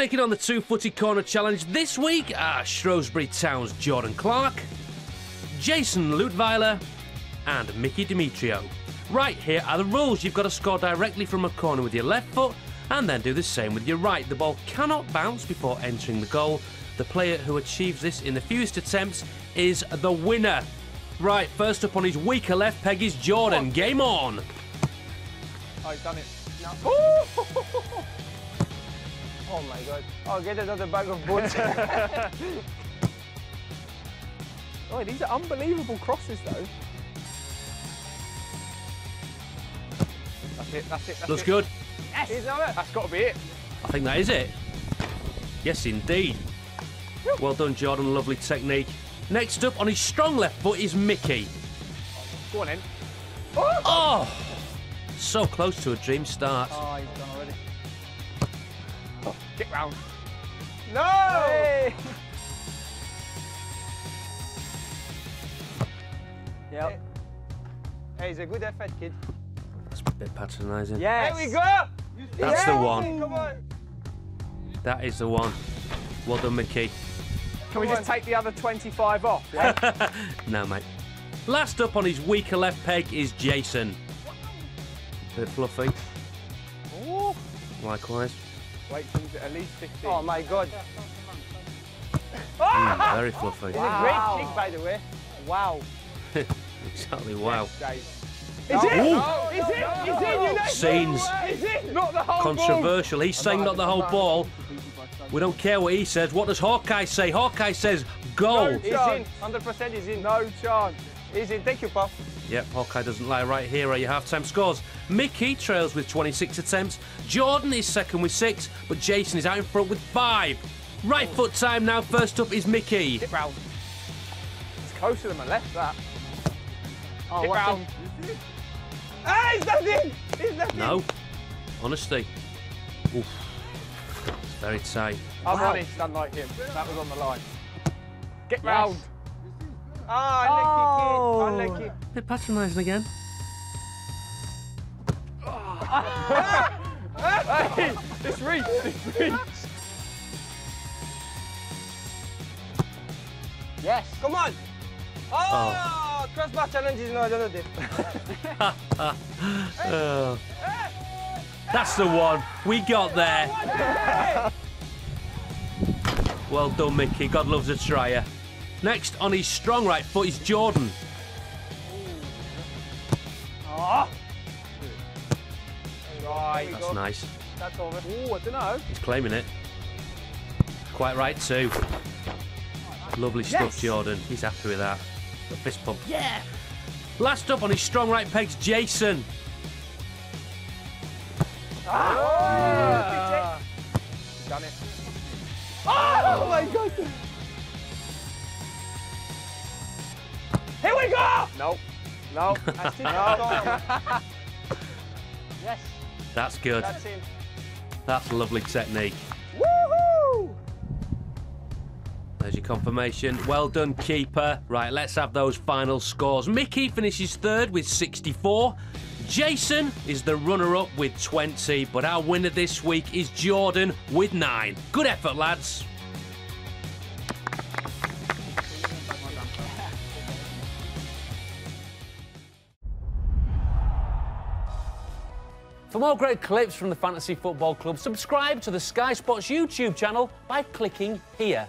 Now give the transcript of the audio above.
taking on the two-footed corner challenge this week are Shrewsbury Town's Jordan Clark, Jayson Leutwiler and Mickey Demetriou. Right, here are the rules. You've got to score directly from a corner with your left foot and then do the same with your right. The ball cannot bounce before entering the goal. The player who achieves this in the fewest attempts is the winner. Right, first up on his weaker left peg is Jordan. Oh. Game on. Oh, he's done it. No. Oh my God. Oh, get another bag of bullets. Oh, these are unbelievable crosses, though. That's it, that's it, that's Looks it. Good. Yes. That's got to be it. I think that is it. Yes, indeed. Well done, Jordan. Lovely technique. Next up on his strong left foot is Mickey. Go on, then. Oh! Oh! So close to a dream start. Oh, he's done already. Oh, get round. No! Hey. Yep. Hey, he's a good effort, kid. That's a bit patronising. Yes! There we go! That's the one. Come on. That is the one. Well done, Mickey. Can we just take the other 25 off? Yeah? No, mate. Last up on his weaker left peg is Jayson. Bit fluffy. Ooh. Likewise. Wait, at least 15. Oh my God. Very fluffy. It's wow. A great kick, by the way. Wow. Exactly. Wow. Is it? No, is it? No, is it? No. Scenes. Is it? Not the whole Controversial. Ball. He's saying not the whole ball. We don't care what he says. What does Hawkeye say? Hawkeye says goal. No chance. 100% is in. No chance. He's in. Thank you, Puff. Yep, Hawkeye doesn't lie. Right, here are your half-time scores. Mickey trails with 26 attempts. Jordan is second with 6, but Jayson is out in front with 5. Right foot time now. First up is Mickey. Get round. It's closer than my left, that. Oh, get round. Ah, he's nothing! He's nothing! No. Honestly. Oof. It's very tight. I'm honest, unlike him. That was on the line. Get round. Oh, unlucky kid. Bit patronising again. Hey, it's reach, it's reach. Yes. Come on. Oh, crossbar challenge is not another day. That's the one. We got there. Well done, Mickey. God loves a tryer. Next on his strong right foot is Jordan. Oh. Right. That's nice. That's over. Ooh, I don't know. He's claiming it. Quite right too. Lovely stuff, yes. Jordan. He's happy with that. The fist pump. Yeah. Last up on his strong right peg's Jayson. Ah. Oh. He's done it. Oh, oh my God. Here we go! No. No. I see no. Yes. That's good. That's him. That's lovely technique. Woohoo! There's your confirmation. Well done, keeper. Right, let's have those final scores. Mickey finishes third with 64. Jayson is the runner-up with 20, but our winner this week is Jordan with 9. Good effort, lads. For more great clips from the Fantasy Football Club, subscribe to the Sky Sports YouTube channel by clicking here.